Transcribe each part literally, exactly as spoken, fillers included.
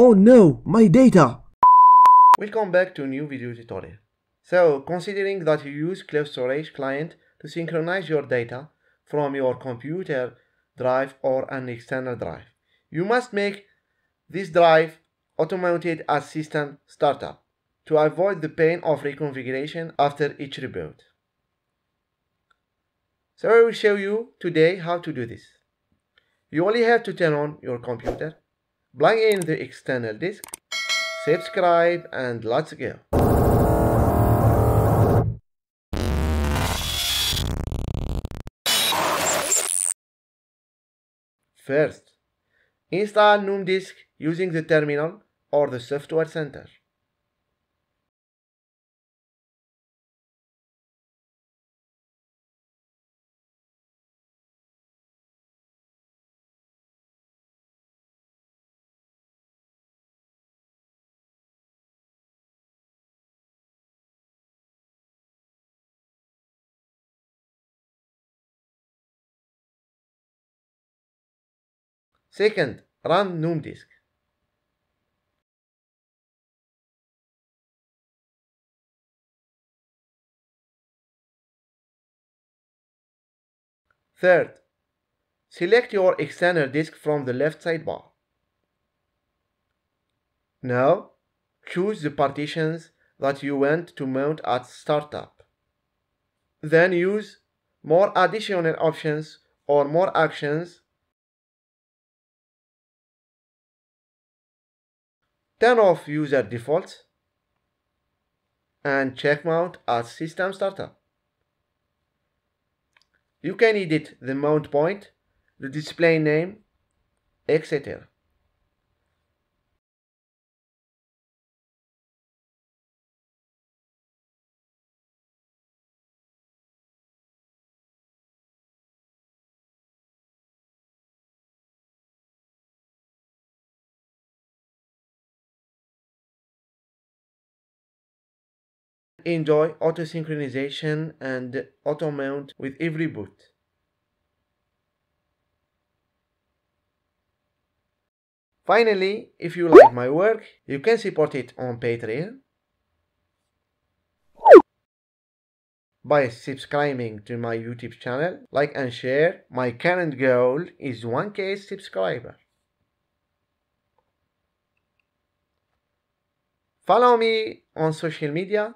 Oh no, my data! Welcome back to a new video tutorial. So, considering that you use Cloud Storage client to synchronize your data from your computer drive or an external drive, you must make this drive automated as system startup to avoid the pain of reconfiguration after each reboot. So I will show you today how to do this. You only have to turn on your computer, plug in the external disk, subscribe, and let's go. First, install GNOME Disk using the terminal or the software center. Second, run GNOME Disk. Third, select your external disk from the left sidebar. Now, choose the partitions that you want to mount at startup. Then use more additional options or more actions. Turn off user defaults and check mount as system startup. You can edit the mount point, the display name, et cetera. Enjoy auto-synchronization and auto-mount with every boot. Finally, if you like my work, you can support it on Patreon by subscribing to my YouTube channel, like and share. My current goal is one K subscriber. Follow me on social media.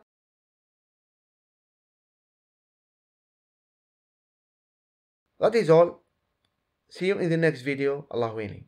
That is all. See you in the next video. Allah willing.